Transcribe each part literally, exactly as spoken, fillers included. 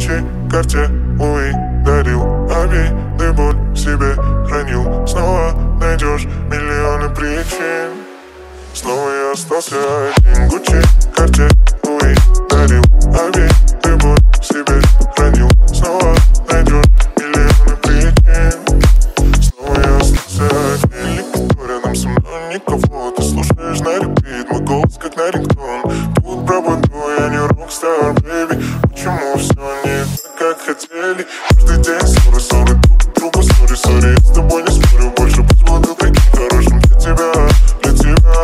Gucci, Cartier, Louis, Dario. Обиды, боль себе хранил. Снова найдешь миллионы причин. Снова я остался один. Gucci, Cartier, Louis, Dario. Обиды, боль себе хранил. Снова найдешь миллионы причин. Снова я остался один. Никто рядом со мной, никого. Ты слушаешь на репит, мой голос как на рингтон. Тут пробуду, я не рок-стар, бэйби. Почему все не так, как хотели? Каждый день ссоры, ссоры, друг другу ссоры, ссоры. Я с тобой не спорю больше, посмотрю таким хорошим для тебя, для тебя.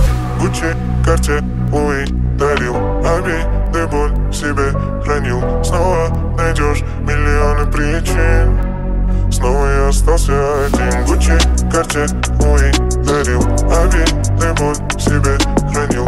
Gucci, Cartier, Louis, дарил обиды, боль себе хранил. Снова найдешь миллионы причин. Снова я остался один. Gucci, Cartier, Louis, дарил обиды, боль себе хранил.